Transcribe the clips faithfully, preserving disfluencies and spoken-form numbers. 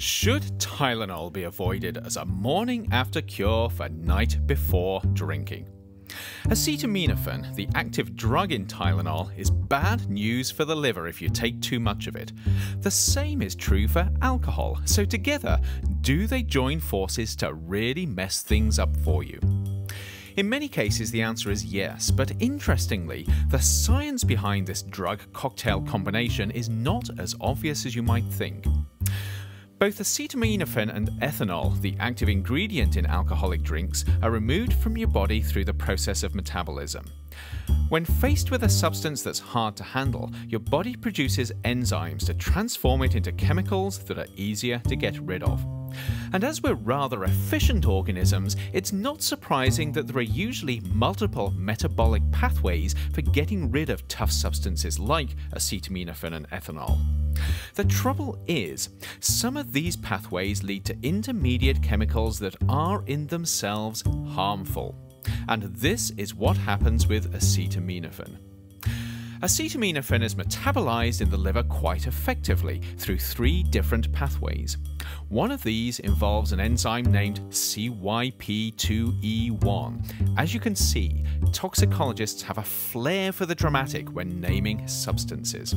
Should Tylenol be avoided as a morning after cure for night before drinking? Acetaminophen, the active drug in Tylenol, is bad news for the liver if you take too much of it. The same is true for alcohol, so together, do they join forces to really mess things up for you? In many cases, the answer is yes, but interestingly, the science behind this drug cocktail combination is not as obvious as you might think. Both acetaminophen and ethanol, the active ingredient in alcoholic drinks, are removed from your body through the process of metabolism. When faced with a substance that's hard to handle, your body produces enzymes to transform it into chemicals that are easier to get rid of. And as we're rather efficient organisms, it's not surprising that there are usually multiple metabolic pathways for getting rid of tough substances like acetaminophen and ethanol. The trouble is, some of these pathways lead to intermediate chemicals that are in themselves harmful. And this is what happens with acetaminophen. Acetaminophen is metabolized in the liver quite effectively through three different pathways. One of these involves an enzyme named C Y P two E one. As you can see, toxicologists have a flair for the dramatic when naming substances.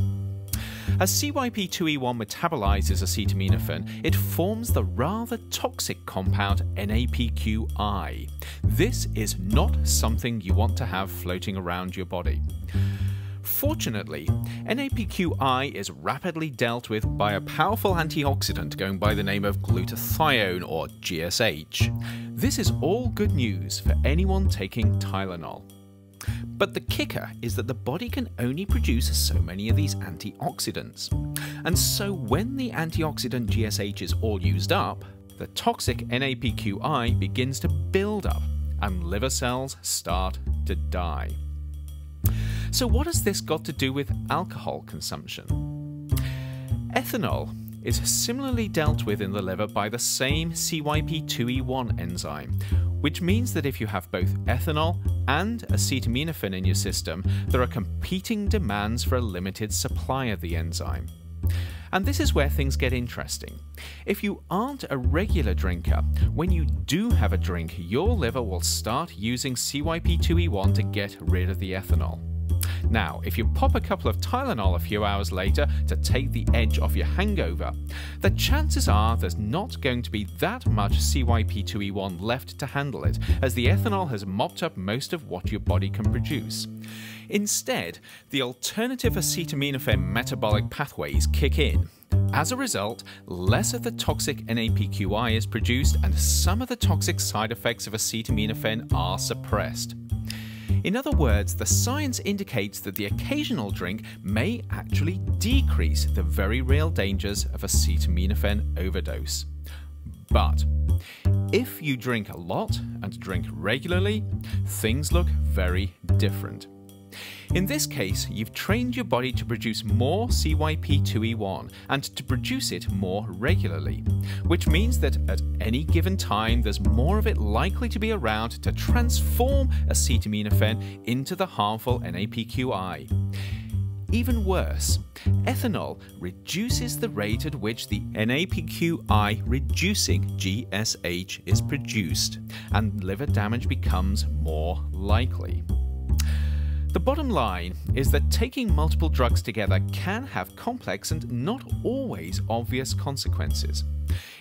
As C Y P two E one metabolizes acetaminophen, it forms the rather toxic compound N A P Q I. This is not something you want to have floating around your body. Fortunately, N A P Q I is rapidly dealt with by a powerful antioxidant going by the name of glutathione, or G S H. This is all good news for anyone taking Tylenol. But the kicker is that the body can only produce so many of these antioxidants. And so when the antioxidant G S H is all used up, the toxic N A P Q I begins to build up and liver cells start to die. So what has this got to do with alcohol consumption? Ethanol is similarly dealt with in the liver by the same C Y P two E one enzyme, which means that if you have both ethanol and acetaminophen in your system, there are competing demands for a limited supply of the enzyme. And this is where things get interesting. If you aren't a regular drinker, when you do have a drink, your liver will start using C Y P two E one to get rid of the ethanol. Now, if you pop a couple of Tylenol a few hours later to take the edge off your hangover, the chances are there's not going to be that much C Y P two E one left to handle it, as the ethanol has mopped up most of what your body can produce. Instead, the alternative acetaminophen metabolic pathways kick in. As a result, less of the toxic N A P Q I is produced and some of the toxic side effects of acetaminophen are suppressed. In other words, the science indicates that the occasional drink may actually decrease the very real dangers of acetaminophen overdose. But if you drink a lot and drink regularly, things look very different. In this case, you've trained your body to produce more C Y P two E one and to produce it more regularly, which means that at any given time there's more of it likely to be around to transform acetaminophen into the harmful N A P Q I. Even worse, ethanol reduces the rate at which the N A P Q I reducing G S H is produced, and liver damage becomes more likely. The bottom line is that taking multiple drugs together can have complex and not always obvious consequences.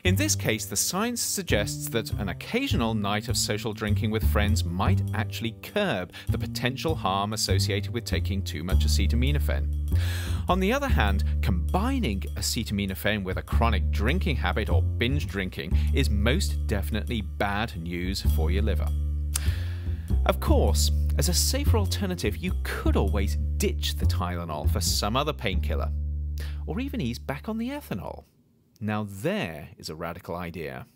In this case, the science suggests that an occasional night of social drinking with friends might actually curb the potential harm associated with taking too much acetaminophen. On the other hand, combining acetaminophen with a chronic drinking habit or binge drinking is most definitely bad news for your liver. Of course, as a safer alternative, you could always ditch the Tylenol for some other painkiller, or even ease back on the ethanol. Now there is a radical idea.